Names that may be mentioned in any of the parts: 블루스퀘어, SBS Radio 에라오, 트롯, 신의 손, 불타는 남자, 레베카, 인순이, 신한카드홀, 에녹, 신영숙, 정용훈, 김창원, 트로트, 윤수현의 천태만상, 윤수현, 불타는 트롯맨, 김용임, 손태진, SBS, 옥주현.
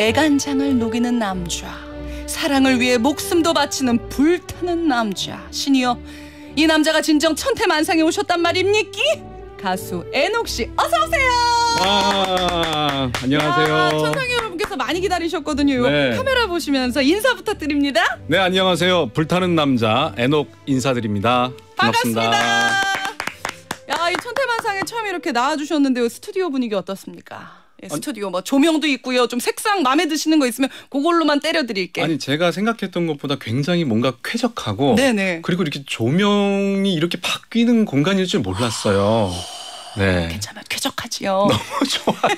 애간장을 녹이는 남자, 사랑을 위해 목숨도 바치는 불타는 남자. 신이여, 이 남자가 진정 천태만상에 오셨단 말입니까? 가수 에녹 씨, 어서 오세요. 와, 안녕하세요. 야, 천상의 여러분께서 많이 기다리셨거든요. 네. 카메라 보시면서 인사 부탁드립니다. 네, 안녕하세요. 불타는 남자 에녹 인사드립니다. 반갑습니다. 야, 이 천태만상에 처음 이렇게 나와주셨는데요. 스튜디오 분위기 어떻습니까? 예, 스튜디오 뭐 조명도 있고요. 좀 색상 마음에 드시는 거 있으면 그걸로만 때려드릴게. 아니, 제가 생각했던 것보다 굉장히 뭔가 쾌적하고, 네네, 그리고 이렇게 조명이 이렇게 바뀌는 공간일 줄 몰랐어요. 네. 괜찮아요. 쾌적하지요. 너무 좋아요.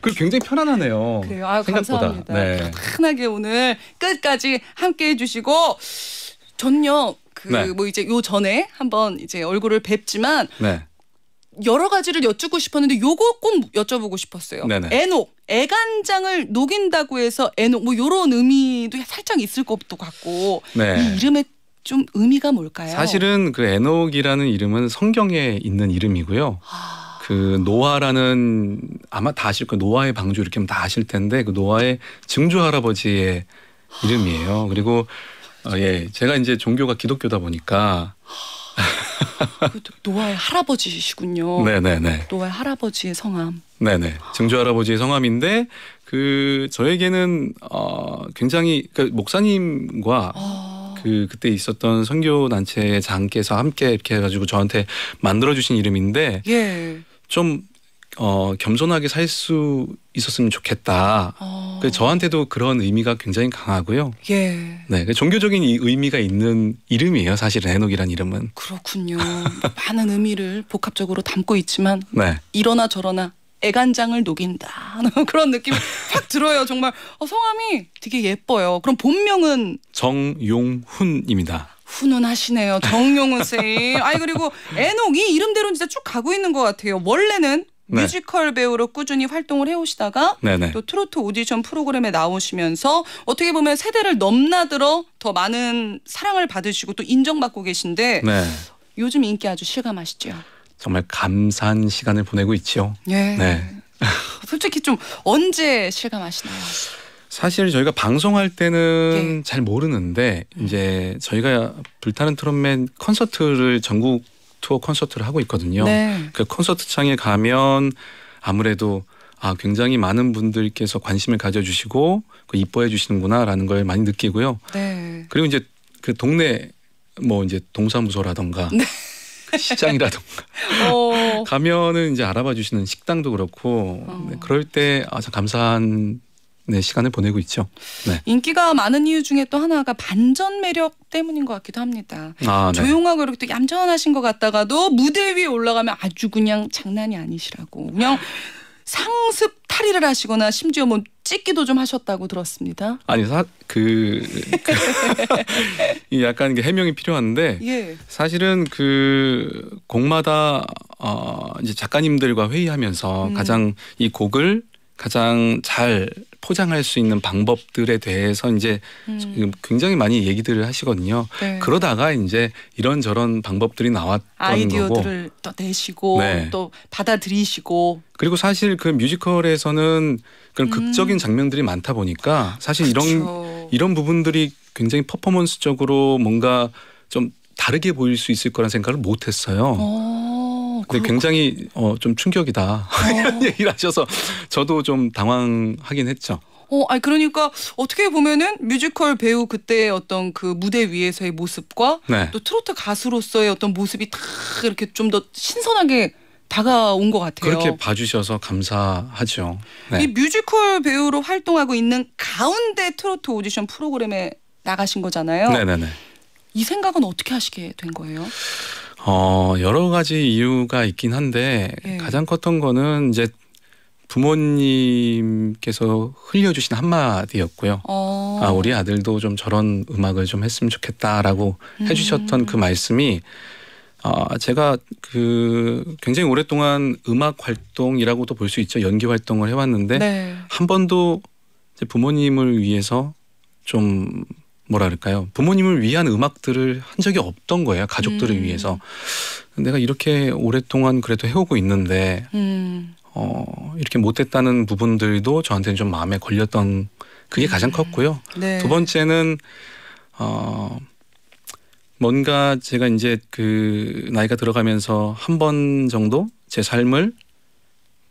그리고 굉장히 편안하네요. 그래요. 아유, 생각보다. 감사합니다. 네. 편안하게 오늘 끝까지 함께해 주시고, 전요 그 뭐 이제 요 전에 한번 이제 얼굴을 뵙지만, 네, 여러 가지를 여쭙고 싶었는데 요거 꼭 여쭤보고 싶었어요. 네네. 에녹, 애간장을 녹인다고 해서 에녹 뭐 요런 의미도 살짝 있을 것도 같고, 네, 이 이름의 좀 의미가 뭘까요? 사실은 그 에녹이라는 이름은 성경에 있는 이름이고요. 아... 그 노아라는, 아마 다 아실 거예요. 노아의 방주 이렇게 하면 다 아실 텐데, 그 노아의 증조 할아버지의 이름이에요. 그리고 예, 제가 이제 종교가 기독교다 보니까 노아의 할아버지시군요. 네네네. 노아의 할아버지의 성함. 네네. 증조 할아버지의 성함인데, 그 저에게는 굉장히, 그러니까 목사님과 그때 있었던 선교 단체 장께서 함께 이렇게 해가지고 저한테 만들어 주신 이름인데, 예, 좀 겸손하게 살 수 있었으면 좋겠다. 그래서 저한테도 그런 의미가 굉장히 강하고요. 예. 네, 종교적인 이 의미가 있는 이름이에요. 사실 에녹이란 이름은. 그렇군요. 많은 의미를 복합적으로 담고 있지만, 네, 이러나 저러나 애간장을 녹인다 그런 느낌이 확 들어요. 정말 성함이 되게 예뻐요. 그럼 본명은? 정용훈입니다. 훈훈하시네요, 정용훈 쌤. 아니, 그리고 에녹이 이름대로 진짜 쭉 가고 있는 것 같아요. 원래는 네, 뮤지컬 배우로 꾸준히 활동을 해오시다가, 네네, 또 트로트 오디션 프로그램에 나오시면서 어떻게 보면 세대를 넘나들어 더 많은 사랑을 받으시고 또 인정받고 계신데, 네, 요즘 인기 아주 실감하시죠? 정말 감사한 시간을 보내고 있죠. 예. 네. 솔직히 좀 언제 실감하시나요? 사실 저희가 방송할 때는, 예, 잘 모르는데, 이제 저희가 불타는 트롯맨 콘서트를 전국 투어 콘서트를 하고 있거든요. 네. 그 콘서트장에 가면 아무래도 굉장히 많은 분들께서 관심을 가져주시고 이뻐해 주시는구나라는 걸 많이 느끼고요. 네. 그리고 이제 그 동네 뭐 이제 동사무소라던가, 네, 그 시장이라던가 가면은 이제 알아봐 주시는 식당도 그렇고, 네, 그럴 때 참 감사한, 네, 시간을 보내고 있죠. 네. 인기가 많은 이유 중에 또 하나가 반전 매력 때문인 것 같기도 합니다. 네. 조용하고 이렇게 또 얌전하신 것 같다가도 무대 위에 올라가면 아주 그냥 장난이 아니시라고, 그냥 상습 탈의를 하시거나 심지어 뭐 찢기도 좀 하셨다고 들었습니다. 아니, 약간 해명이 필요한데, 예, 사실은 그 곡마다 이제 작가님들과 회의하면서 가장 이 곡을 가장 잘 포장할 수 있는 방법들에 대해서 이제 굉장히 많이 얘기들을 하시거든요. 네. 그러다가 이제 이런저런 방법들이 나왔던 아이디어들을 거고, 또 내시고, 네, 또 받아들이시고. 그리고 사실 그 뮤지컬에서는 그런 극적인 장면들이 많다 보니까 사실 이런 부분들이 굉장히 퍼포먼스적으로 뭔가 좀 다르게 보일 수 있을 거란 생각을 못 했어요. 근데 굉장히 좀 충격이다 이런 얘기를 하셔서 저도 좀 당황하긴 했죠. 아니, 그러니까 어떻게 보면은 뮤지컬 배우 그때 어떤 그 무대 위에서의 모습과, 네, 또 트로트 가수로서의 어떤 모습이 다 이렇게 좀 더 신선하게 다가온 것 같아요. 그렇게 봐주셔서 감사하죠. 네. 이 뮤지컬 배우로 활동하고 있는 가운데 트로트 오디션 프로그램에 나가신 거잖아요. 네네네. 이 생각은 어떻게 하시게 된 거예요? 여러 가지 이유가 있긴 한데, 예, 가장 컸던 거는 이제 부모님께서 흘려주신 한마디였고요. 우리 아들도 좀 저런 음악을 좀 했으면 좋겠다라고 해주셨던 그 말씀이, 제가 그 굉장히 오랫동안 음악 활동이라고도 볼 수 있죠. 연기 활동을 해왔는데, 네, 한 번도 이제 부모님을 위해서 좀 뭐랄까요, 부모님을 위한 음악들을 한 적이 없던 거예요. 가족들을 위해서. 내가 이렇게 오랫동안 그래도 해오고 있는데 이렇게 못했다는 부분들도 저한테는 좀 마음에 걸렸던 그게 가장 컸고요. 네. 두 번째는 뭔가 제가 이제 그 나이가 들어가면서 한 번 정도 제 삶을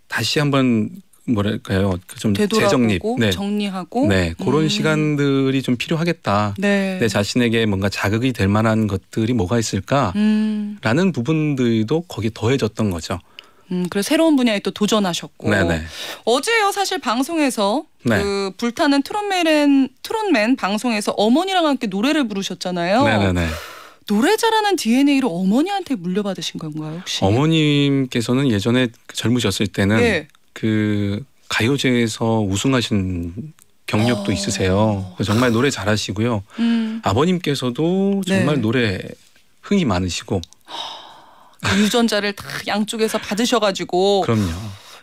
다시 한번 뭐랄까요, 좀 재정립, 네. 정리하고, 네, 그런 시간들이 좀 필요하겠다. 네. 내 자신에게 뭔가 자극이 될 만한 것들이 뭐가 있을까라는 부분들도 거기에 더해졌던 거죠. 그래서 새로운 분야에 또 도전하셨고. 네네. 어제요 사실 방송에서 네. 그 불타는 트롯맨 방송에서 어머니랑 함께 노래를 부르셨잖아요. 네네네. 노래 잘하는 DNA를 어머니한테 물려받으신 건가요 혹시? 어머님께서는 예전에 젊으셨을 때는 네. 그 가요제에서 우승하신 경력도 있으세요. 정말 노래 잘하시고요. 아버님께서도 정말 네. 노래 흥이 많으시고. 그 유전자를 다 양쪽에서 받으셔가지고 그럼요.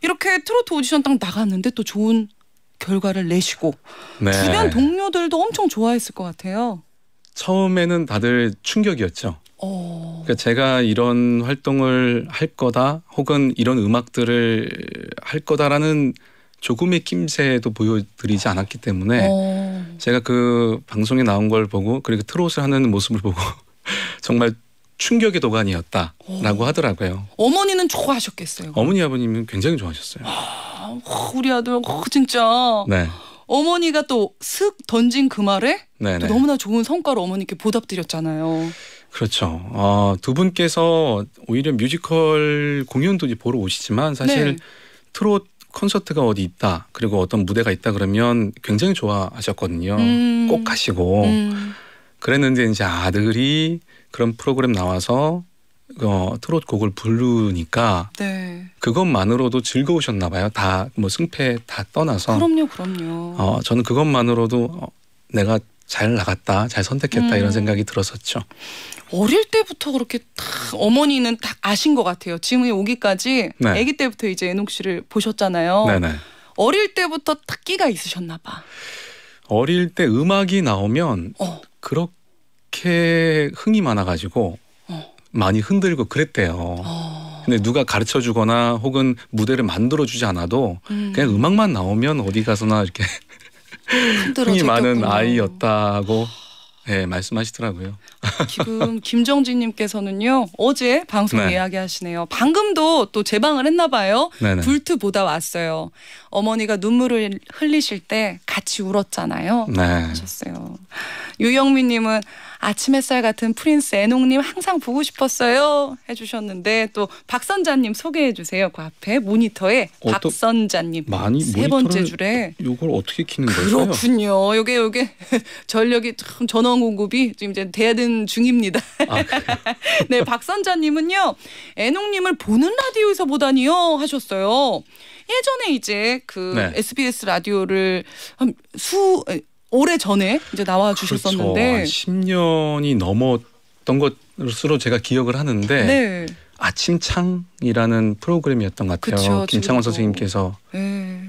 이렇게 트로트 오디션 딱 나갔는데 또 좋은 결과를 내시고 네. 주변 동료들도 엄청 좋아했을 것 같아요. 처음에는 다들 충격이었죠. 그러니까 제가 이런 활동을 할 거다 혹은 이런 음악들을 할 거다라는 조금의 낌새도 보여드리지 않았기 때문에 제가 그 방송에 나온 걸 보고 그리고 트롯을 하는 모습을 보고 정말 충격의 도가니였다라고 하더라고요. 어머니는 좋아하셨겠어요? 어머니 아버님은 굉장히 좋아하셨어요. 우리 아들 진짜 네. 어머니가 또 슥 던진 그 말에 또 너무나 좋은 성과로 어머니께 보답드렸잖아요. 그렇죠. 두 분께서 오히려 뮤지컬 공연도 이제 보러 오시지만 사실 네. 트롯 콘서트가 어디 있다 그리고 어떤 무대가 있다 그러면 굉장히 좋아하셨거든요. 꼭 가시고 그랬는데 이제 아들이 그런 프로그램 나와서 트롯 곡을 부르니까 네. 그것만으로도 즐거우셨나 봐요. 다 뭐 승패 다 떠나서. 그럼요. 그럼요. 저는 그것만으로도 내가 잘 나갔다, 잘 선택했다 이런 생각이 들었었죠. 어릴 때부터 그렇게 딱 어머니는 딱 아신 것 같아요. 지금 오기까지 네. 아기 때부터 이제 에녹 씨를 보셨잖아요. 네네. 어릴 때부터 딱 끼가 있으셨나 봐. 어릴 때 음악이 나오면 그렇게 흥이 많아가지고 많이 흔들고 그랬대요. 근데 누가 가르쳐주거나 혹은 무대를 만들어주지 않아도 그냥 음악만 나오면 어디 가서나 이렇게 흥이 많은 아이였다고 네, 말씀하시더라고요. 지금 김정진님께서는요. 어제 방송 네. 이야기하시네요. 방금도 또 재방을 했나 봐요. 네네. 불트보다 왔어요. 어머니가 눈물을 흘리실 때 같이 울었잖아요. 네. 하셨어요. 유영미님은 아침 햇살 같은 프린스 에녹님 항상 보고 싶었어요 해주셨는데 또 박선자님 소개해주세요. 그 앞에 모니터에 박선자님 세 번째 줄에 이걸 어떻게 키는 거예요? 그렇군요. 요게 전력이 참 전원 공급이 지금 이제 대든 중입니다. 네, 박선자님은요 에녹님을 보는 라디오에서 보다니요 하셨어요. 예전에 이제 그 네. SBS 라디오를 한 오래전에 이제 나와 주셨었는데 그렇죠. 10년이 넘었던 것으로 제가 기억을 하는데 네. 아침창이라는 프로그램이었던 것 같아요. 그렇죠. 김창원 선생님께서 네.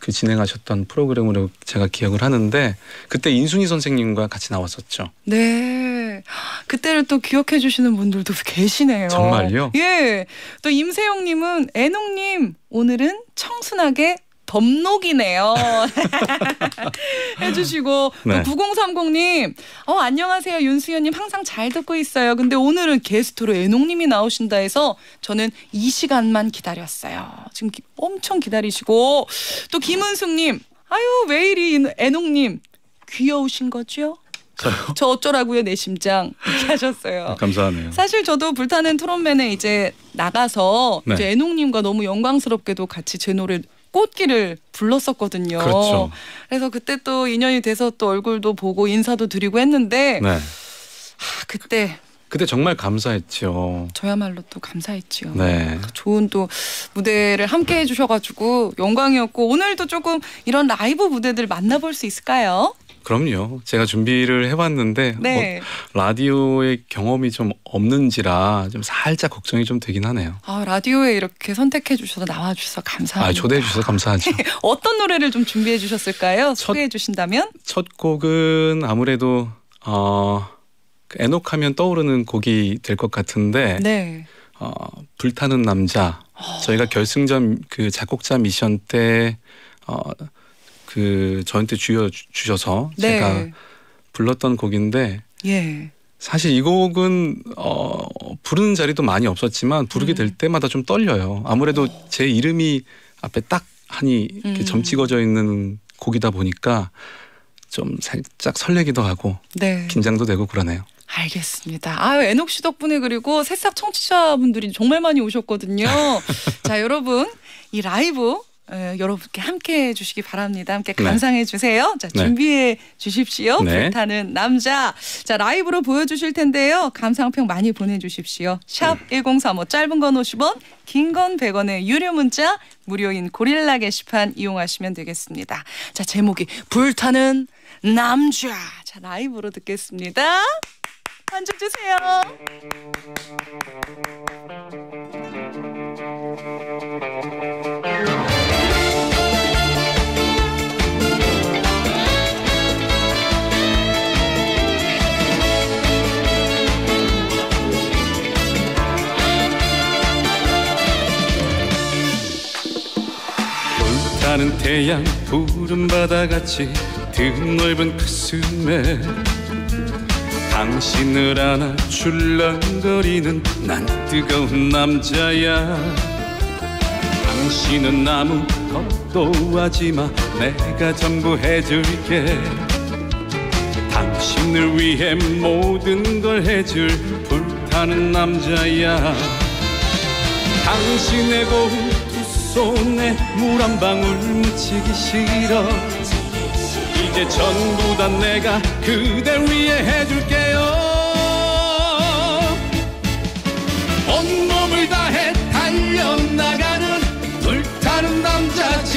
그 진행하셨던 프로그램으로 제가 기억을 하는데 그때 인순이 선생님과 같이 나왔었죠. 네. 그때를 또 기억해 주시는 분들도 계시네요. 정말요? 예. 또 임세영 님은 에녹님 오늘은 청순하게 범록이네요. 해주시고 네. 9030님 안녕하세요. 윤수현님 항상 잘 듣고 있어요. 근데 오늘은 게스트로 에녹님이 나오신다 해서 저는 이 시간만 기다렸어요. 지금 엄청 기다리시고 또 김은숙님 아유 왜 이리 에녹님 귀여우신 거죠? 저 어쩌라고요 내 심장 하셨어요. 감사하네요. 사실 저도 불타는 트롯맨에 이제 나가서 네. 이제 에녹님과 너무 영광스럽게도 같이 제 노래 꽃길을 불렀었거든요. 그렇죠. 그래서 그때 또 인연이 돼서 또 얼굴도 보고 인사도 드리고 했는데 네. 그때 정말 감사했죠. 저야말로 또 감사했죠. 네. 좋은 또 무대를 함께 해주셔가지고 영광이었고 오늘도 조금 이런 라이브 무대들 만나볼 수 있을까요? 그럼요. 제가 준비를 해봤는데 네. 라디오의 경험이 좀 없는지라 좀 살짝 걱정이 좀 되긴 하네요. 라디오에 이렇게 선택해 주셔서 나와 주셔서 감사합니다. 초대해 주셔서 감사하죠. 어떤 노래를 좀 준비해 주셨을까요? 소개해 주신다면? 첫 곡은 아무래도 에녹하면 떠오르는 곡이 될 것 같은데 네. 불타는 남자. 저희가 결승전 그 작곡자 미션 때 그 저한테 주셔서 네. 제가 불렀던 곡인데 예. 사실 이 곡은 부르는 자리도 많이 없었지만 부르게 될 때마다 좀 떨려요. 아무래도 제 이름이 앞에 딱 하니 이렇게 점 찍어져 있는 곡이다 보니까 좀 살짝 설레기도 하고 네. 긴장도 되고 그러네요. 알겠습니다. 아유, 에녹 씨 덕분에 그리고 새싹 청취자분들이 정말 많이 오셨거든요. 자, 여러분 이 라이브 여러분께 함께해 주시기 바랍니다. 함께 감상해 네. 주세요. 자, 준비해 네. 주십시오. 네. 불타는 남자. 자, 라이브로 보여주실 텐데요. 감상평 많이 보내주십시오. 샵 1035 짧은 건 50원, 긴 건 100원의 유료 문자, 무료인 고릴라 게시판 이용하시면 되겠습니다. 자, 제목이 불타는 남자. 자, 라이브로 듣겠습니다. 반죽 주세요. 불타는 태양 푸른 바다같이 드넓은 가슴에 당신을 안아 출렁거리는 난 뜨거운 남자야. 당신은 아무 것도 하지마, 내가 전부 해줄게. 당신을 위해 모든 걸 해줄 불타는 남자야. 당신의 고운 두 손에 물 한 방울 묻히기 싫어. 이제 전부 다 내가 그댈 위해 해줄게요. 온몸을 다해 달려나가는 불타는 남자지.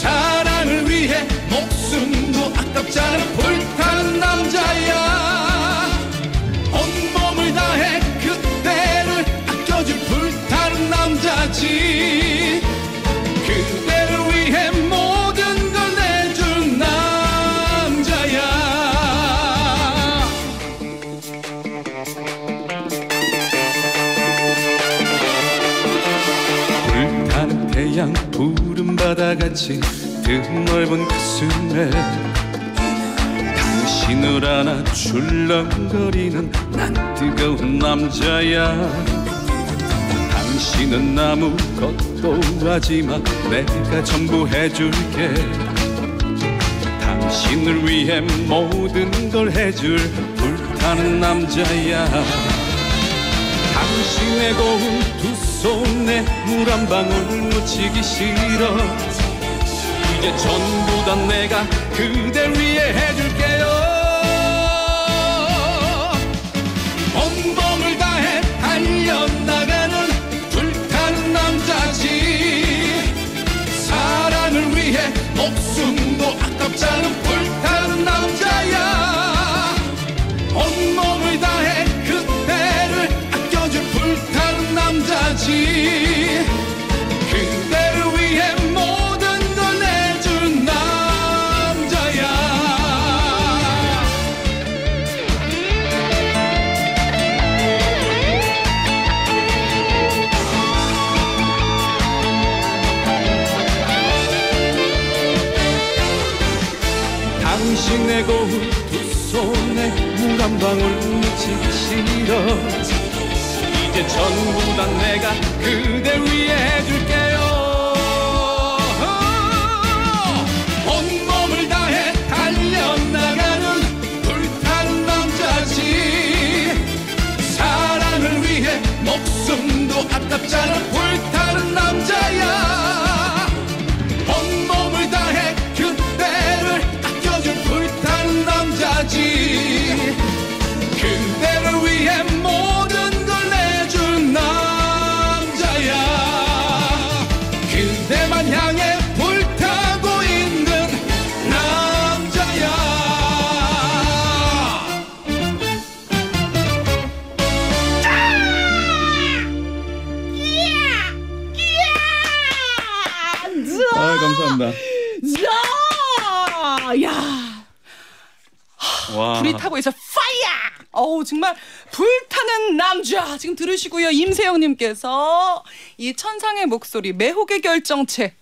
사랑을 위해 목숨도 아깝지 않은 불타는 남자야. 온몸을 다해 그대를 아껴줄 불타는 남자지. 그대를 위해 푸른 바다같이 드넓은 가슴에 당신을 안아 출렁거리는 난 뜨거운 남자야. 당신은 아무것도 하지마, 내가 전부 해줄게. 당신을 위해 모든 걸 해줄 불타는 남자야. 당신의 고운 두 손에 물 한 방울 묻히기 싫어. 이제 전부 다 내가 그댈 위해 해줄게요. 온몸을 다해 달려나가는 불타는 남자지. 사랑을 위해 목숨도 아깝지 않은 불타는 남자야. 온몸을 다해 남자지. 그대를 위해 모든 걸 내준 남자야. 당신의 고운 두 손에 물 한 방울 묻히기 싫어. 이제 전부 다 내가 그대 위해 해줄게요. 온몸을 다해 달려나가는 불타는 남자지. 사랑을 위해 목숨도 아깝지 않은 불타는 남자야. 온몸을 다해 그대를 아껴줄 불타는 남자지. 그대를 위해 모든 불이 타고 있어. 파이어! 어우, 정말 불타는 남자 지금 들으시고요. 임세영님께서 이 천상의 목소리 매혹의 결정체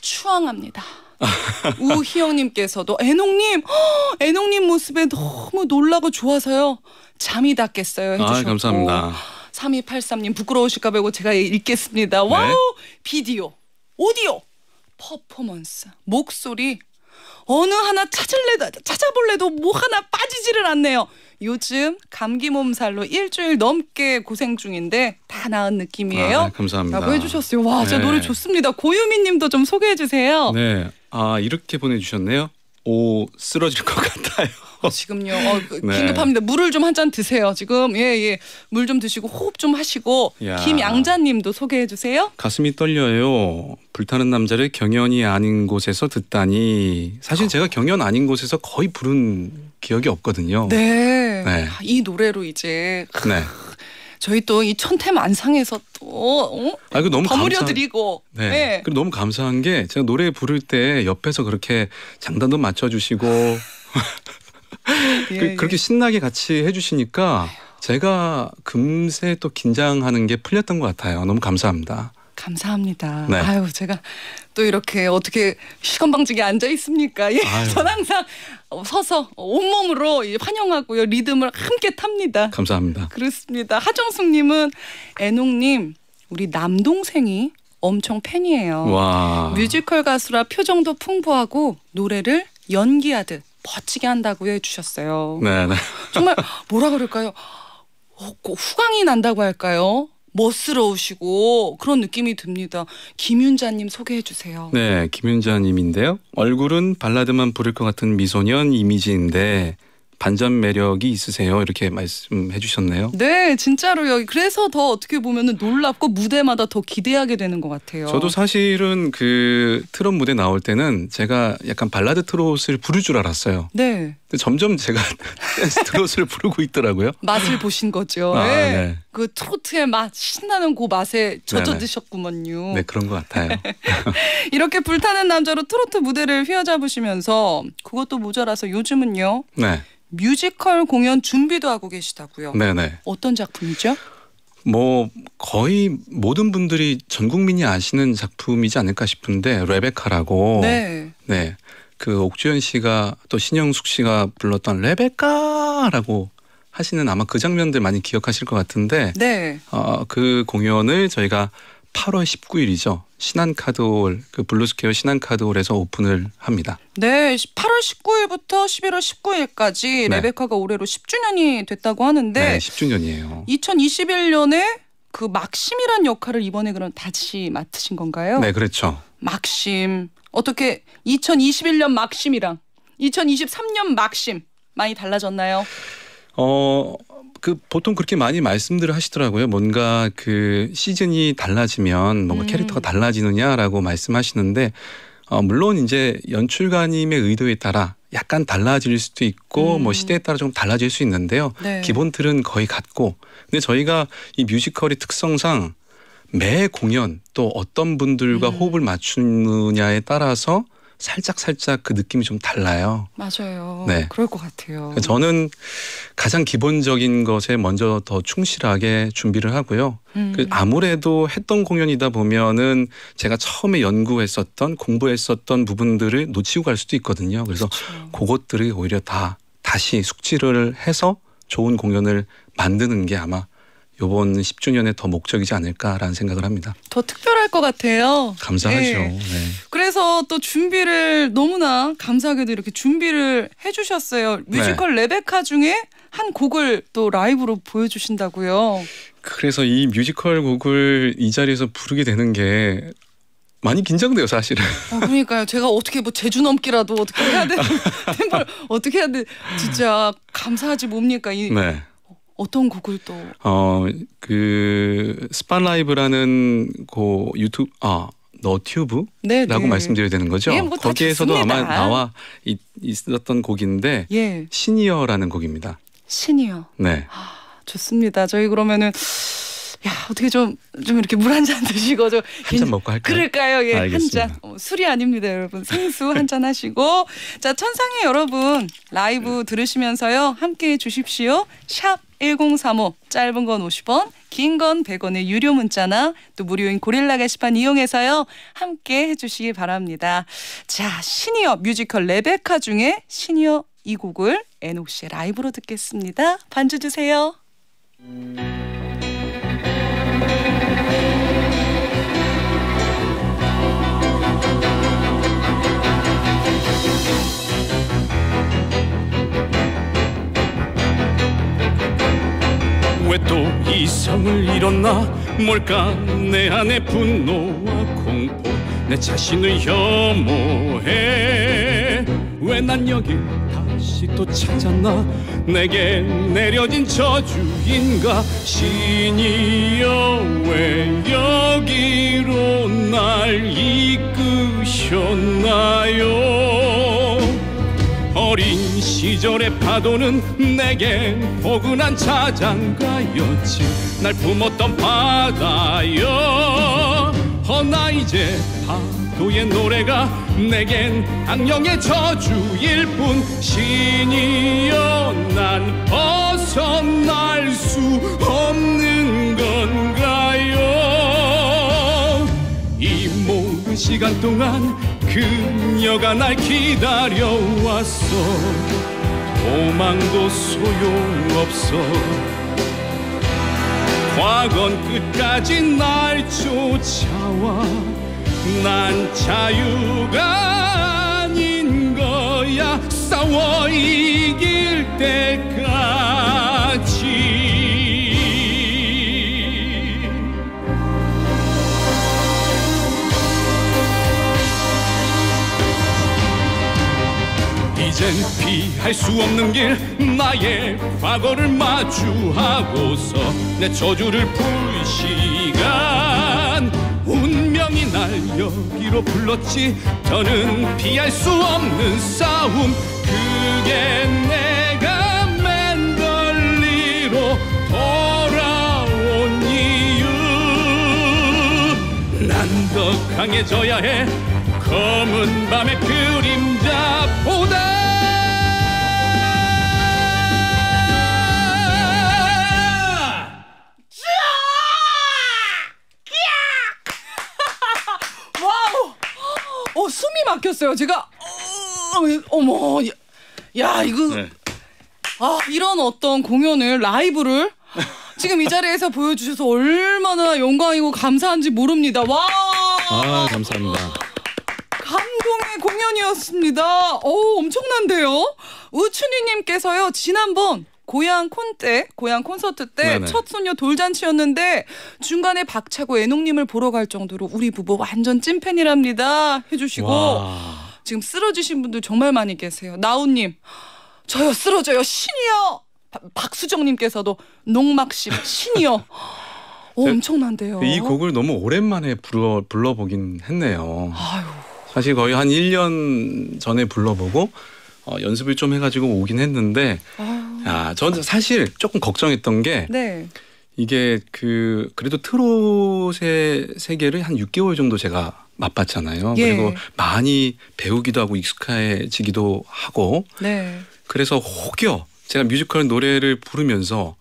추앙합니다. 우희영님께서도 에녹님, 에녹님 모습에 너무 놀라고 좋아서요. 잠이 닿겠어요 해주셨고. 아, 감사합니다. 3283님 부끄러우실까 보고 제가 읽겠습니다. 네. 와우, 비디오, 오디오, 퍼포먼스, 목소리 어느 하나 찾아볼래도 뭐 하나 빠지지를 않네요. 요즘 감기 몸살로 일주일 넘게 고생 중인데 다 나은 느낌이에요. 아, 감사합니다. 라고 해주셨어요. 와, 네. 진짜 노래 좋습니다. 고유미님도 좀 소개해주세요. 네, 아 이렇게 보내주셨네요. 오, 쓰러질 것 같아요. 지금요. 긴급합니다. 네. 물을 좀 한 잔 드세요. 지금 예. 물 좀 드시고 호흡 좀 하시고. 야. 김양자님도 소개해 주세요. 가슴이 떨려요. 불타는 남자를 경연이 아닌 곳에서 듣다니. 사실 제가 경연 아닌 곳에서 거의 부른 기억이 없거든요. 네. 네. 이 노래로 이제. 네. 저희 또 이 천태만상에서 또 버무려드리고. 네. 네. 그리고 너무 감사한 게 제가 노래 부를 때 옆에서 그렇게 장단도 맞춰주시고 예, 그렇게 신나게 같이 해주시니까 제가 금세 또 긴장하는 게 풀렸던 것 같아요. 너무 감사합니다. 감사합니다. 네. 아유, 제가 또 이렇게 어떻게 시건방지게 앉아 있습니까? 예, 전 항상 서서 온몸으로 환영하고요. 리듬을 함께 탑니다. 감사합니다. 그렇습니다. 하정숙님은 에녹님, 우리 남동생이 엄청 팬이에요. 와. 뮤지컬 가수라 표정도 풍부하고 노래를 연기하듯 멋지게 한다고 해주셨어요. 네. 정말 뭐라 그럴까요? 후광이 난다고 할까요? 멋스러우시고 그런 느낌이 듭니다. 김윤자님 소개해 주세요. 네, 김윤자님인데요. 얼굴은 발라드만 부를 것 같은 미소년 이미지인데 반전 매력이 있으세요. 이렇게 말씀해 주셨네요. 네, 진짜로요. 그래서 더 어떻게 보면 놀랍고 무대마다 더 기대하게 되는 것 같아요. 저도 사실은 그 트롯 무대 나올 때는 제가 약간 발라드 트롯을 부를 줄 알았어요. 네. 근데 점점 제가 댄스 트롯을 부르고 있더라고요. 맛을 보신 거죠. 아, 네. 네. 그 트로트의 맛, 신나는 그 맛에 젖어드셨구먼요. 네, 그런 것 같아요. 이렇게 불타는 남자로 트로트 무대를 휘어잡으시면서 그것도 모자라서 요즘은요. 네. 뮤지컬 공연 준비도 하고 계시다고요. 네네. 어떤 작품이죠? 뭐 거의 모든 분들이 전 국민이 아시는 작품이지 않을까 싶은데 레베카라고. 네. 네. 그 옥주현 씨가 또 신영숙 씨가 불렀던 레베카라고 하시는 아마 그 장면들 많이 기억하실 것 같은데. 네. 그 공연을 저희가 8월 19일이죠. 신한카드홀, 그 블루스퀘어 신한카드홀에서 오픈을 합니다. 네, 8월 19일부터 11월 19일까지. 네. 레베카가 올해로 10주년이 됐다고 하는데. 네, 10주년이에요. 2021년에 그 막심이란 역할을 이번에 그럼 다시 맡으신 건가요? 네, 그렇죠. 막심. 어떻게 2021년 막심이랑 2023년 막심 많이 달라졌나요? 그 보통 그렇게 많이 말씀들을 하시더라고요. 뭔가 그 시즌이 달라지면 뭔가 캐릭터가 달라지느냐라고 말씀하시는데 물론 이제 연출가님의 의도에 따라 약간 달라질 수도 있고 뭐 시대에 따라 좀 달라질 수 있는데요. 네. 기본 틀은 거의 같고. 근데 저희가 이 뮤지컬의 특성상 매 공연 또 어떤 분들과 호흡을 맞추느냐에 따라서 살짝 그 느낌이 좀 달라요. 맞아요. 네. 그럴 것 같아요. 저는 가장 기본적인 것에 먼저 더 충실하게 준비를 하고요. 아무래도 했던 공연이다 보면은 제가 처음에 연구했었던 공부했었던 부분들을 놓치고 갈 수도 있거든요. 그래서 그렇죠. 그것들이 오히려 다 다시 숙지를 해서 좋은 공연을 만드는 게 아마 이번 10주년에 더 목적이지 않을까라는 생각을 합니다. 더 특별할 것 같아요. 감사하죠. 네. 네. 그래서 또 준비를 너무나 감사하게도 이렇게 준비를 해주셨어요. 뮤지컬. 네. 레베카 중에 한 곡을 또 라이브로 보여주신다고요. 그래서 이 뮤지컬 곡을 이 자리에서 부르게 되는 게 많이 긴장돼요, 사실은. 그러니까요. 제가 어떻게 뭐 제주 넘기라도 어떻게 해야 되는 템포를 어떻게 해야 돼. 진짜 감사하지 뭡니까. 이. 네. 어떤 곡을 또? 그 스팟라이브라는 그 유튜브 너튜브라고. 네네. 말씀드려야 되는 거죠. 예, 뭐 거기에서도 아마 나와 있었던 곡인데. 예. 시니어라는 곡입니다. 시니어. 네. 아, 좋습니다. 저희 그러면은 야 어떻게 좀 이렇게 물 한 잔 드시고 좀 한 잔 먹고 할까요? 그럴까요? 예, 한 잔. 술이 아닙니다, 여러분. 생수 한 잔 하시고. 자, 천상의 여러분 라이브 들으시면서요 함께해 주십시오. 샵 1035, 짧은 건 50원, 긴 건 100원의 유료 문자나 또 무료인 고릴라 게시판 이용해서요. 함께 해주시기 바랍니다. 자, 시니어 뮤지컬 레베카 중에 시니어 이 곡을 에녹 씨의 라이브로 듣겠습니다. 반주 주세요. 왜 또 이성을 잃었나 뭘까 내 안의 분노와 공포 내 자신을 혐오해 왜 난 여길 다시 또 찾았나 내게 내려진 저주인가 신이여 왜 여기로 날 이끄셨나요 어린 시절의 파도는 내겐 포근한 자장가였지 날 품었던 바다여 허나 이제 파도의 노래가 내겐 악령의 저주일 뿐 신이여 난 벗어날 수 없는 건가요 이 모든 시간 동안 그녀가 날 기다려왔어 도망도 소용없어 과거는 끝까지 날 쫓아와 난 자유가 아닌 거야 싸워 이길 때까지 이젠 피할 수 없는 길 나의 과거를 마주하고서 내 저주를 풀 시간 운명이 날 여기로 불렀지 더는 피할 수 없는 싸움 그게 내가 맨덜리로 돌아온 이유 난 더 강해져야 해 검은 밤의 그림자보다 숨이 막혔어요. 제가 어머, 야 이거 네. 아 이런 어떤 공연을 라이브를 지금 이 자리에서 보여주셔서 얼마나 영광이고 감사한지 모릅니다. 와, 아 감사합니다. 감동의 공연이었습니다. 엄청난데요. 우춘희님께서요 지난번. 고향 콘서트 때 첫 소녀 돌잔치였는데 중간에 박차고 에녹님을 보러 갈 정도로 우리 부부 완전 찐팬이랍니다 해주시고 와. 지금 쓰러지신 분들 정말 많이 계세요. 나우님 저요 쓰러져요 신이요. 박수정님께서도 농막심 신이요. 엄청난데요. 이 곡을 너무 오랜만에 불러보긴 했네요. 아유. 사실 거의 한 1년 전에 불러보고 연습을 좀 해가지고 오긴 했는데 아, 저는 사실 조금 걱정했던 게 네. 이게 그래도 트롯의 세계를 한 6개월 정도 제가 맛봤잖아요. 예. 그리고 많이 배우기도 하고 익숙해지기도 하고 네. 그래서 혹여 제가 뮤지컬 노래를 부르면서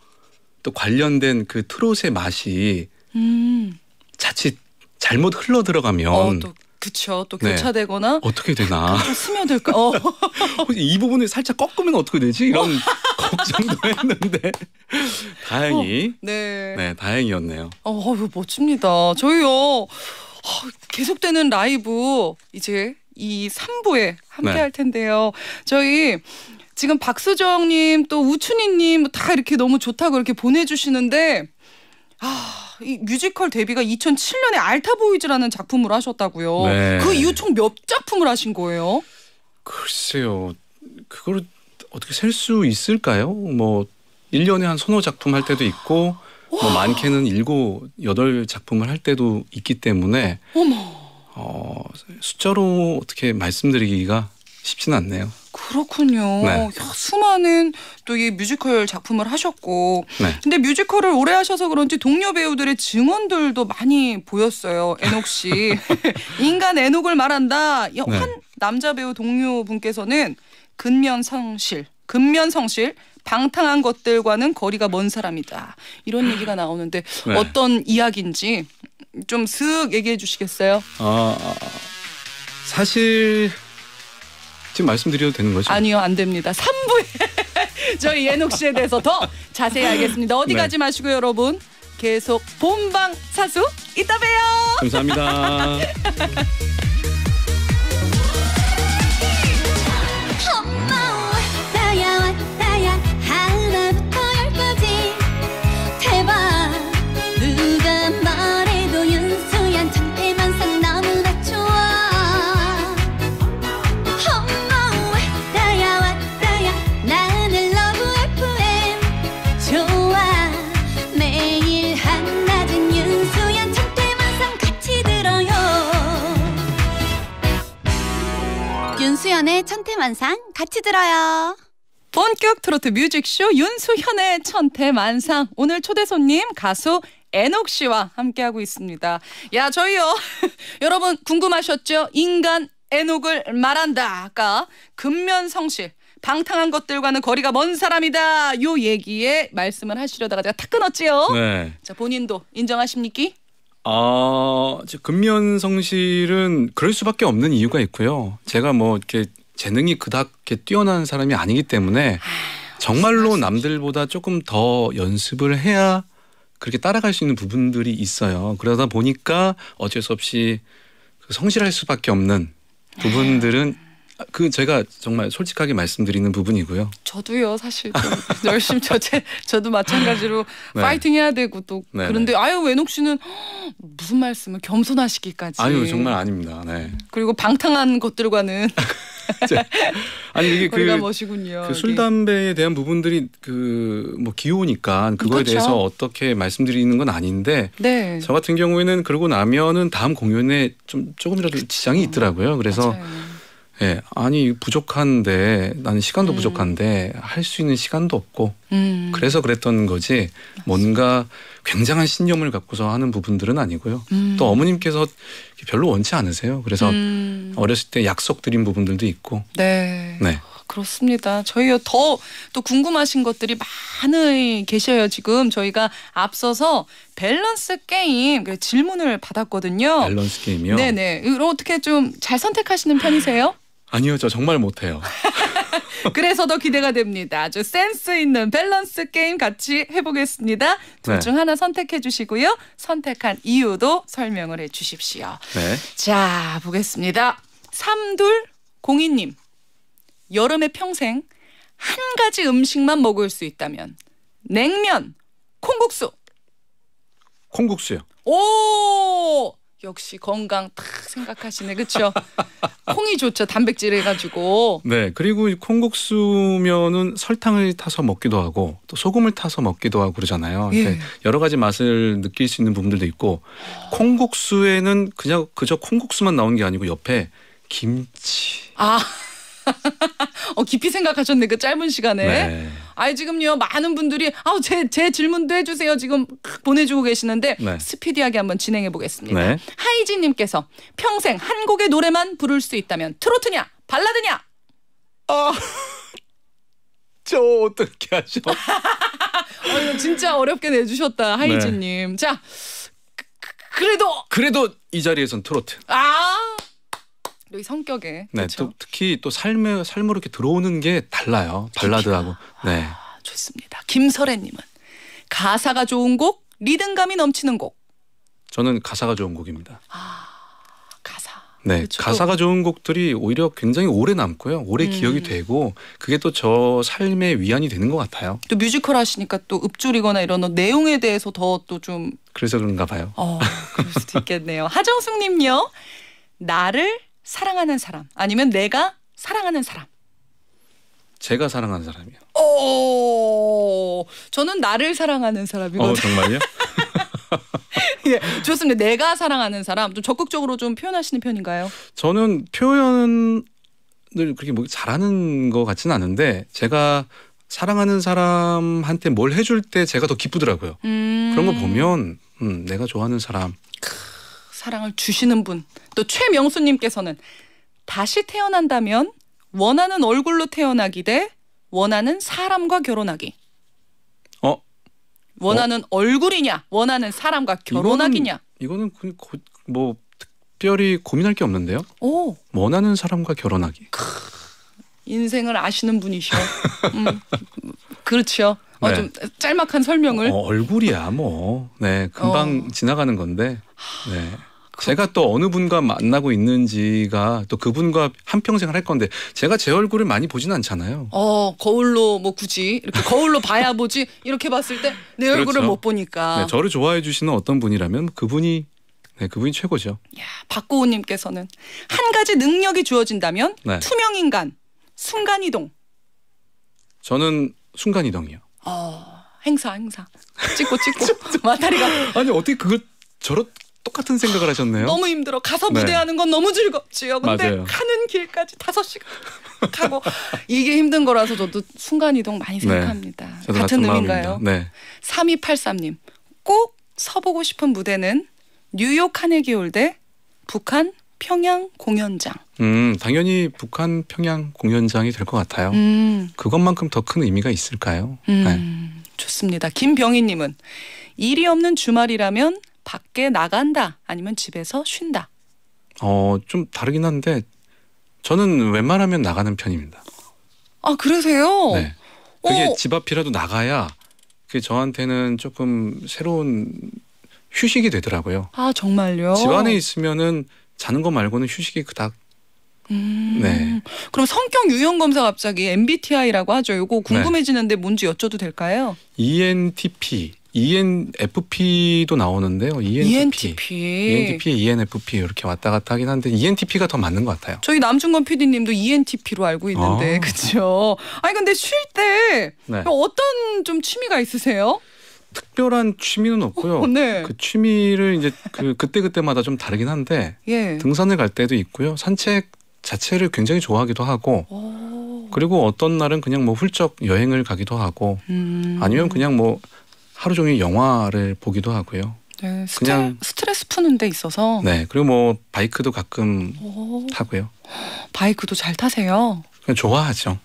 또 관련된 그 트롯의 맛이 자칫 잘못 흘러들어가면 그렇죠. 또 교차되거나 네. 어떻게 되나 스며들까 이 부분을 살짝 꺾으면 어떻게 되지 이런 걱정도 했는데 다행히 네. 네 다행이었네요. 멋집니다. 저희요 계속되는 라이브 이제 이 3부에 함께 네. 할 텐데요. 저희 지금 박수정님 또 우춘희님 다 이렇게 너무 좋다고 이렇게 보내주시는데 이 뮤지컬 데뷔가 2007년에 알타보이즈라는 작품을 하셨다고요. 네. 그 이후 총 몇 작품을 하신 거예요? 글쎄요. 그걸 어떻게 셀 수 있을까요? 뭐 1년에 한 서너 작품 할 때도 있고 뭐 많게는 7, 8작품을 할 때도 있기 때문에 숫자로 어떻게 말씀드리기가 쉽진 않네요. 그렇군요. 네. 수많은 또 이 뮤지컬 작품을 하셨고 네. 근데 뮤지컬을 오래 하셔서 그런지 동료 배우들의 증언들도 많이 보였어요. 에녹 씨. 인간 에녹을 말한다. 네. 한 남자 배우 동료분께서는 근면성실, 방탕한 것들과는 거리가 먼 사람이다. 이런 얘기가 나오는데 네. 어떤 이야기인지 좀 슥 얘기해 주시겠어요? 사실 지금 말씀드려도 되는 거죠? 아니요, 안 됩니다. 3부에 저희 에녹 씨에 대해서 더 자세히 알겠습니다. 어디 네. 가지 마시고요, 여러분. 계속 본방 사수 이따 봬요. 감사합니다. 윤수현의 천태만상 같이 들어요. 본격 트로트 뮤직쇼 윤수현의 천태만상. 오늘 초대 손님 가수 에녹 씨와 함께하고 있습니다. 야, 저희요. 여러분 궁금하셨죠? 인간 에녹을 말한다. 아까 근면성실. 방탕한 것들과는 거리가 먼 사람이다. 요 얘기에 말씀을 하시려다가 제가 탁 끊었지요. 네. 자, 본인도 인정하십니까? 근면성실은 그럴 수밖에 없는 이유가 있고요. 제가 뭐 이렇게 재능이 그닥 이렇게 뛰어난 사람이 아니기 때문에 정말로 남들보다 조금 더 연습을 해야 그렇게 따라갈 수 있는 부분들이 있어요. 그러다 보니까 어쩔 수 없이 성실할 수밖에 없는 부분들은 그 제가 정말 솔직하게 말씀드리는 부분이고요. 저도요, 사실 좀 열심히 저도 마찬가지로 네. 파이팅해야 되고 또 네네. 그런데 아유, 에녹 씨는 무슨 말씀을 겸손하시기까지. 아유, 정말 아닙니다. 네. 그리고 방탕한 것들과는 아니 이게 그 술 담배에 대한 부분들이 그 뭐 기호니까 그거에 그렇죠. 대해서 어떻게 말씀드리는 건 아닌데 네. 저 같은 경우에는 그러고 나면은 다음 공연에 좀 조금이라도 그렇죠. 지장이 있더라고요. 그래서 맞아요. 예, 아니 부족한데 나는 시간도 부족한데 할 수 있는 시간도 없고 그래서 그랬던 거지 맞습니다. 뭔가 굉장한 신념을 갖고서 하는 부분들은 아니고요. 또 어머님께서 별로 원치 않으세요. 그래서 어렸을 때 약속드린 부분들도 있고 네, 네. 그렇습니다. 저희요 더 또 궁금하신 것들이 많이 계셔요. 지금 저희가 앞서서 밸런스 게임 질문을 받았거든요. 밸런스 게임이요? 네네. 이거 어떻게 좀 잘 선택하시는 편이세요? 아니요, 저 정말 못해요. 그래서 더 기대가 됩니다. 아주 센스 있는 밸런스 게임 같이 해보겠습니다. 둘 중 네. 하나 선택해 주시고요. 선택한 이유도 설명을 해 주십시오. 네. 자, 보겠습니다. 3202님. 여름에 평생 한 가지 음식만 먹을 수 있다면 냉면, 콩국수. 콩국수요. 오, 역시 건강 딱 생각하시네. 그렇죠? 콩이 좋죠. 단백질해 가지고. 네. 그리고 콩국수면은 설탕을 타서 먹기도 하고 또 소금을 타서 먹기도 하고 그러잖아요. 예. 여러 가지 맛을 느낄 수 있는 부분들도 있고 콩국수에는 그냥 그저 콩국수만 나온 게 아니고 옆에 김치. 아. 깊이 생각하셨네, 그 짧은 시간에. 네. 아이, 지금요 많은 분들이 아우 제 질문도 해주세요 지금 보내주고 계시는데 네. 스피디하게 한번 진행해 보겠습니다. 네. 하이지님께서 평생 한 곡의 노래만 부를 수 있다면 트로트냐 발라드냐? 저 어떻게 하죠? 이거 진짜 어렵게 내주셨다, 하이지님. 네. 자, 그래도 이 자리에선 트로트. 이 성격에 네, 또, 특히 또 삶으로 이렇게 들어오는 게 달라요. 발라드하고. 네. 좋습니다. 김설애님은 가사가 좋은 곡, 리듬감이 넘치는 곡. 저는 가사가 좋은 곡입니다. 가사. 네, 그쵸? 가사가 좋은 곡들이 오히려 굉장히 오래 남고요. 오래 기억이 되고 그게 또 저 삶의 위안이 되는 것 같아요. 또 뮤지컬 하시니까 또 읊조리거나 이런 내용에 대해서 더 또 좀. 그래서 그런가 봐요. 그럴 수도 있겠네요. 하정숙님요. 나를 사랑하는 사람 아니면 내가 사랑하는 사람. 제가 사랑하는 사람이요. 저는 나를 사랑하는 사람이거든요. 정말요? 예, 좋습니다. 내가 사랑하는 사람 좀 적극적으로 좀 표현하시는 편인가요? 저는 표현을 그렇게 뭐 잘하는 것 같지는 않은데 제가 사랑하는 사람한테 뭘 해줄 때 제가 더 기쁘더라고요. 그런 거 보면 내가 좋아하는 사람. 사랑을 주시는 분. 또 최명수님께서는 다시 태어난다면 원하는 얼굴로 태어나기 대 원하는 사람과 결혼하기. 원하는 얼굴이냐, 원하는 사람과 결혼하기냐. 이거는 뭐 특별히 고민할 게 없는데요. 오. 원하는 사람과 결혼하기. 크, 인생을 아시는 분이셔. 그렇죠. 네. 좀 짤막한 설명을. 얼굴이야 뭐. 네, 금방 지나가는 건데. 네. 제가 또 어느 분과 만나고 있는지가 또 그분과 한평생을 할 건데 제가 제 얼굴을 많이 보진 않잖아요. 거울로 뭐 굳이 이렇게 거울로 봐야 보지 이렇게 봤을 때 내 얼굴을 그렇죠. 못 보니까. 네, 저를 좋아해 주시는 어떤 분이라면 그분이 네, 그분이 최고죠. 야, 박고우님께서는 한 가지 능력이 주어진다면 네. 투명인간, 순간이동. 저는 순간이동이요. 행사 찍고 마다리가. 아니 어떻게 그걸 저렇게 똑같은 생각을 하셨네요. 너무 힘들어. 가서 무대하는 건 너무 즐겁지요. 근데 맞아요. 가는 길까지 5시간 가고 이게 힘든 거라서 저도 순간이동 많이 생각합니다. 네. 같은 의미인가요? 네. 3283님. 꼭 서보고 싶은 무대는 뉴욕 카네기홀 대 북한 평양 공연장. 당연히 북한 평양 공연장이 될 것 같아요. 그것만큼 더 큰 의미가 있을까요? 네. 좋습니다. 김병희님은 일이 없는 주말이라면 밖에 나간다 아니면 집에서 쉰다. 좀 다르긴 한데 저는 웬만하면 나가는 편입니다. 아 그러세요? 네. 그게 집 앞이라도 나가야 그게 저한테는 조금 새로운 휴식이 되더라고요. 아 정말요? 집 안에 있으면은 자는 거 말고는 휴식이 그닥. 네. 그럼 성격 유형 검사 갑자기 MBTI라고 하죠. 요거 궁금해지는데 네. 뭔지 여쭤도 될까요? ENTP. ENFP도 나오는데요. ENTP, ENFP 이렇게 왔다 갔다 하긴 한데 ENTP가 더 맞는 것 같아요. 저희 남준건 PD님도 ENTP로 알고 있는데 그렇죠. 아니 근데 쉴 때 네. 어떤 좀 취미가 있으세요? 특별한 취미는 없고요. 네. 그 취미를 이제 그때마다 좀 다르긴 한데 예. 등산을 갈 때도 있고요. 산책 자체를 굉장히 좋아하기도 하고 그리고 어떤 날은 그냥 뭐 훌쩍 여행을 가기도 하고 아니면 그냥 뭐 하루 종일 영화를 보기도 하고요. 네, 그냥 스트레스 푸는 데 있어서. 네, 그리고 뭐 바이크도 가끔 타고요. 바이크도 잘 타세요? 그냥 좋아하죠.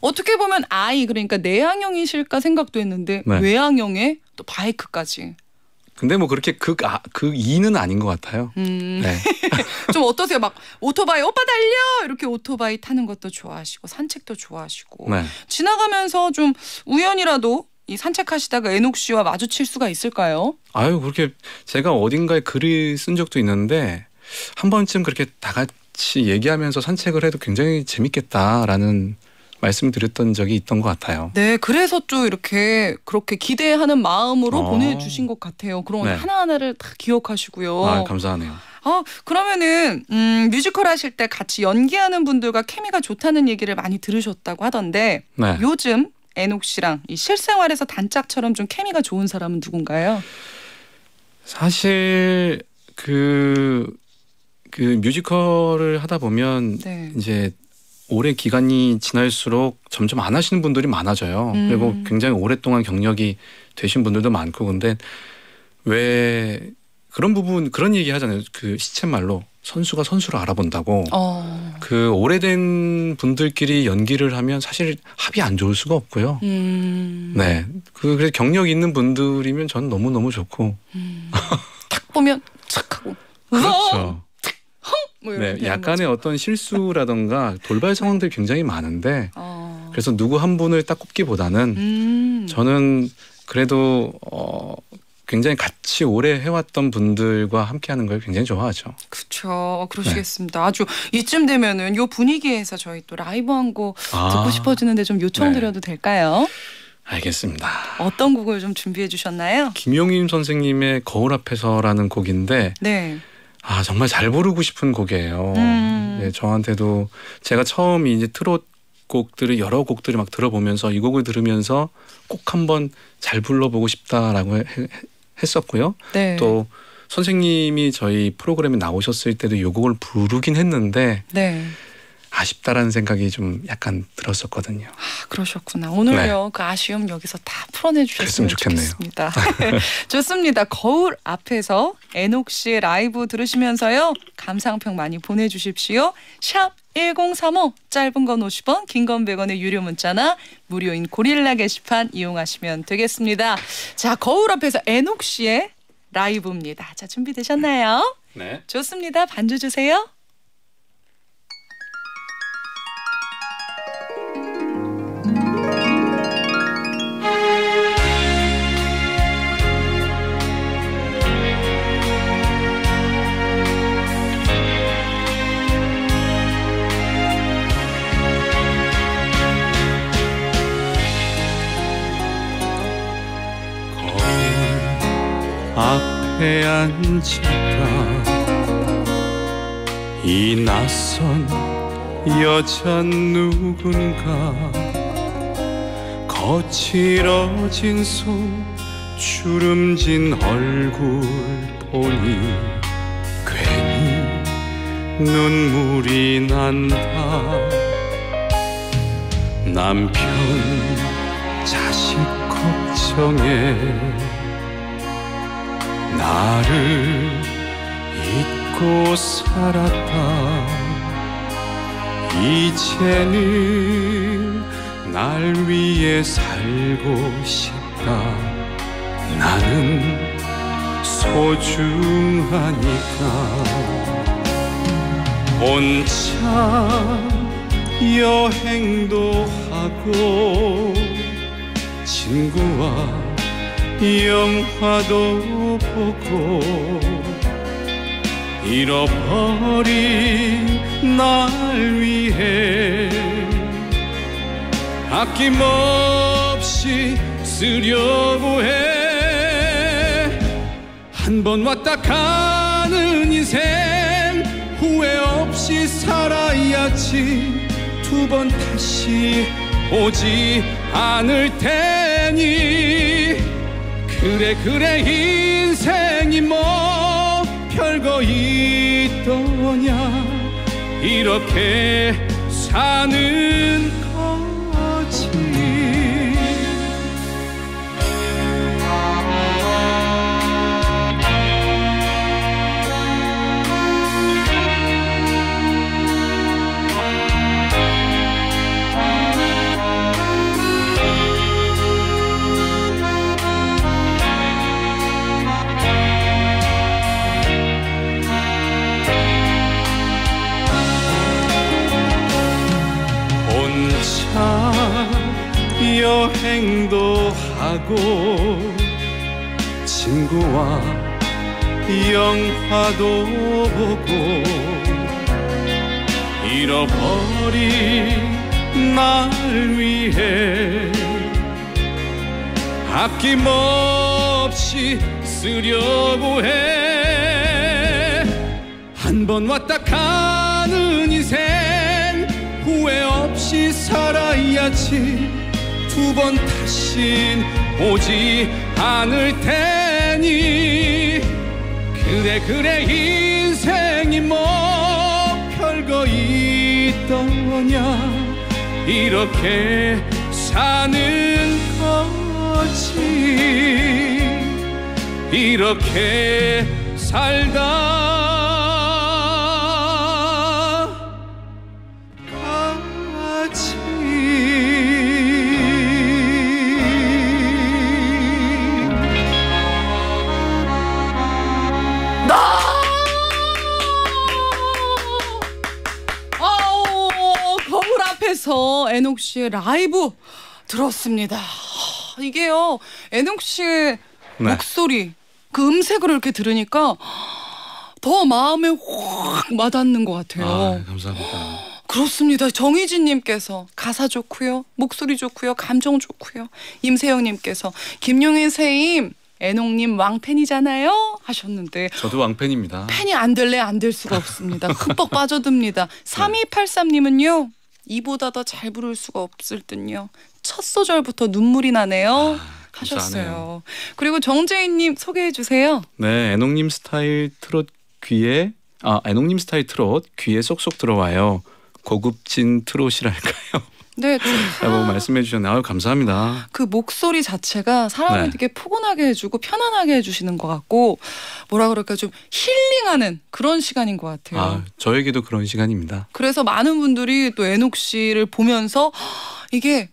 어떻게 보면 아이 그러니까 내향형이실까 생각도 했는데 네. 외향형에 또 바이크까지. 근데 뭐 그렇게 극이는 아닌 것 같아요. 네. 좀 어떠세요? 막 오토바이 오빠 달려! 이렇게 오토바이 타는 것도 좋아하시고 산책도 좋아하시고 네. 지나가면서 좀 우연이라도 이 산책하시다가 에녹 씨와 마주칠 수가 있을까요? 아유 그렇게 제가 어딘가에 글을 쓴 적도 있는데 한 번쯤 그렇게 다 같이 얘기하면서 산책을 해도 굉장히 재밌겠다라는 말씀드렸던 적이 있던 것 같아요. 네, 그래서 또 이렇게 그렇게 기대하는 마음으로 보내주신 것 같아요. 그런 네. 하나하나를 다 기억하시고요. 아, 감사하네요. 그러면은 뮤지컬 하실 때 같이 연기하는 분들과 케미가 좋다는 얘기를 많이 들으셨다고 하던데 네. 요즘 에녹 씨랑 이 실생활에서 단짝처럼 좀 케미가 좋은 사람은 누군가요? 사실 그 뮤지컬을 하다 보면 네. 이제 오래 기간이 지날수록 점점 안 하시는 분들이 많아져요. 그리고 굉장히 오랫동안 경력이 되신 분들도 많고 근데 왜 그런 부분 그런 얘기 하잖아요. 그 시쳇말로 선수가 선수를 알아본다고. 그 오래된 분들끼리 연기를 하면 사실 합이 안 좋을 수가 없고요. 네, 그래서 경력 있는 분들이면 전 너무너무 좋고 탁 보면 착하고 그렇죠. 네, 약간의 거죠. 어떤 실수라던가 돌발 상황들이 굉장히 많은데 그래서 누구 한 분을 딱 꼽기보다는 저는 그래도 굉장히 같이 오래 해왔던 분들과 함께하는 걸 굉장히 좋아하죠. 그렇죠. 그러시겠습니다. 네. 아주 이쯤 되면은 요 분위기에서 저희 또 라이브 한 곡 듣고 싶어지는데 좀 요청드려도 네. 될까요? 알겠습니다. 어떤 곡을 좀 준비해 주셨나요? 김용임 선생님의 거울 앞에서라는 곡인데 네. 정말 잘 부르고 싶은 곡이에요. 네, 저한테도 제가 처음 이제 트롯 곡들을 여러 곡들을 막 들어보면서 이 곡을 들으면서 꼭 한번 잘 불러보고 싶다라고 했었고요. 네. 또 선생님이 저희 프로그램에 나오셨을 때도 이 곡을 부르긴 했는데 아쉽다라는 생각이 좀 약간 들었었거든요. 아, 그러셨구나. 오늘요. 네. 그 아쉬움 여기서 다 풀어내 주셨으면 좋겠습니다. 좋습니다. 거울 앞에서 에녹 씨의 라이브 들으시면서요. 감상평 많이 보내주십시오. 샵 1035 짧은 건 50원, 긴 건 100원의 유료 문자나 무료인 고릴라 게시판 이용하시면 되겠습니다. 자, 거울 앞에서 에녹 씨의 라이브입니다. 자, 준비되셨나요? 네. 좋습니다. 반주 주세요. 앞에 앉았다 이 낯선 여자 누군가 거칠어진 손 주름진 얼굴 보니 괜히 눈물이 난다. 남편 자식 걱정에 나를 잊고 살았다. 이제는 날 위해 살고 싶다. 나는 소중하니까. 혼자 여행도 하고 친구와 영화도 보고 잃어버린 날 위해 아낌없이 쓰려고 해. 한 번 왔다 가는 인생 후회 없이 살아야지. 두 번 다시 오지 않을 테니. 그래 인생이 뭐 별거 있더냐 이렇게 사는 거지. 여행도 하고 친구와 영화도 보고 잃어버린 날 위해 아낌없이 쓰려고 해. 한 번 왔다 가는 인생 후회 없이 살아야지. 두 번 다신 오지 않을 테니. 그래 인생이 뭐 별거 있더냐 이렇게 사는 거지. 이렇게 살다 가지. 에녹 씨의 라이브 들었습니다. 이게요, 에녹 씨의 네. 목소리, 그 음색을 이렇게 들으니까 더 마음에 확 와닿는 것 같아요. 아, 감사합니다. 그렇습니다. 정희진님께서 가사 좋고요, 목소리 좋고요, 감정 좋고요. 임세영님께서 김용인 선생님, 에녹님 왕팬이잖아요 하셨는데 저도 왕팬입니다. 팬이 안 될래 안 될 수가 없습니다. 흠뻑 빠져듭니다. 3283님은요. 이보다 더 잘 부를 수가 없을 듯요. 첫 소절부터 눈물이 나네요. 아, 하셨어요. 그리고 정재인님 소개해 주세요. 네, 에녹님 스타일 트롯 귀에 쏙쏙 들어와요. 고급진 트롯이랄까요? 네, 라고 말씀해 주셨네요. 아유, 감사합니다. 그 목소리 자체가 사람을 네. 되게 포근하게 해주고 편안하게 해주시는 것 같고 뭐라 그럴까 좀 힐링하는 그런 시간인 것 같아요. 아, 저에게도 그런 시간입니다. 그래서 많은 분들이 또 에녹 씨를 보면서 이게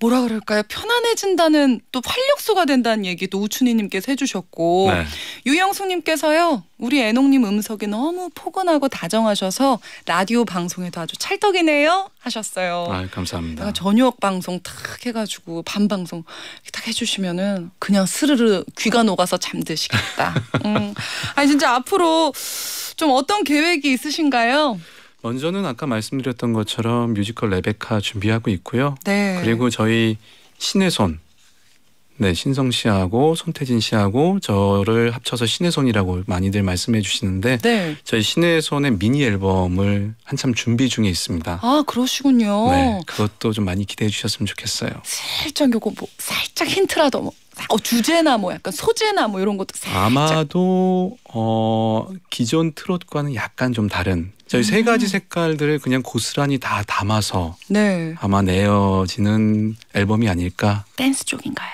뭐라 그럴까요? 편안해진다는 또 활력소가 된다는 얘기도 우춘희님께서 해주셨고 네. 유영숙님께서요. 우리 에녹님 음성이 너무 포근하고 다정하셔서 라디오 방송에도 아주 찰떡이네요 하셨어요. 아, 감사합니다. 저녁 방송 탁 해가지고 밤 방송 딱 해주시면은 그냥 스르르 귀가 녹아서 잠드시겠다. 아니 진짜 앞으로 좀 어떤 계획이 있으신가요? 먼저는 아까 말씀드렸던 것처럼 뮤지컬 레베카 준비하고 있고요. 네. 그리고 저희 신의 손, 네, 신성 씨하고 손태진 씨하고 저를 합쳐서 신의 손이라고 많이들 말씀해 주시는데 네. 저희 신의 손의 미니 앨범을 한참 준비 중에 있습니다. 아, 그러시군요. 네, 그것도 좀 많이 기대해 주셨으면 좋겠어요. 살짝 요거 뭐 살짝 힌트라도 뭐. 주제나 뭐 약간 소재나 뭐 이런 것도 살짝. 아마도 기존 트롯과는 약간 좀 다른 저희 세 가지 색깔들을 그냥 고스란히 다 담아서 네. 아마 내어지는 앨범이 아닐까. 댄스 쪽인가요?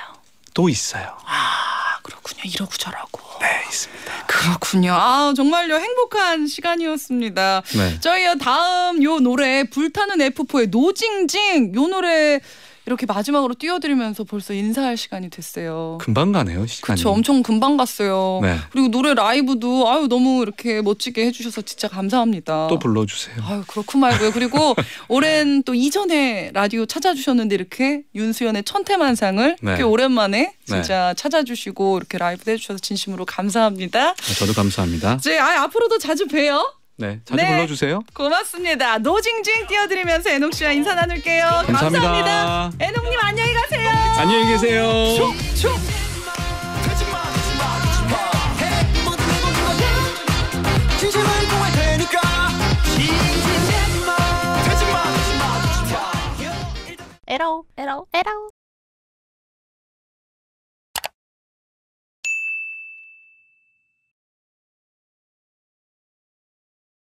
또 있어요. 아, 그렇군요. 이러고 저러고. 네, 있습니다. 그렇군요. 아, 정말요. 행복한 시간이었습니다. 네. 저희요 다음 요 노래 불타는 F4의 노징징 요 노래 이렇게 마지막으로 띄워드리면서 벌써 인사할 시간이 됐어요. 금방 가네요, 시간이. 그렇죠. 엄청 금방 갔어요. 네. 그리고 노래 라이브도 아유 너무 이렇게 멋지게 해주셔서 진짜 감사합니다. 또 불러주세요. 아유 그렇고 말고요. 그리고 오랜 또 이전에 라디오 찾아주셨는데 이렇게 윤수현의 천태만상을 네. 오랜만에 진짜 네. 찾아주시고 이렇게 라이브도 해주셔서 진심으로 감사합니다. 저도 감사합니다. 네, 아유, 앞으로도 자주 봬요. 네, 자주 네. 불러주세요. 고맙습니다. 노징징 띄워드리면서 에녹 씨와 인사 나눌게요. 감사합니다. 에녹님 안녕히 가세요. 안녕히 계세요. 에라오 에라오 에라오.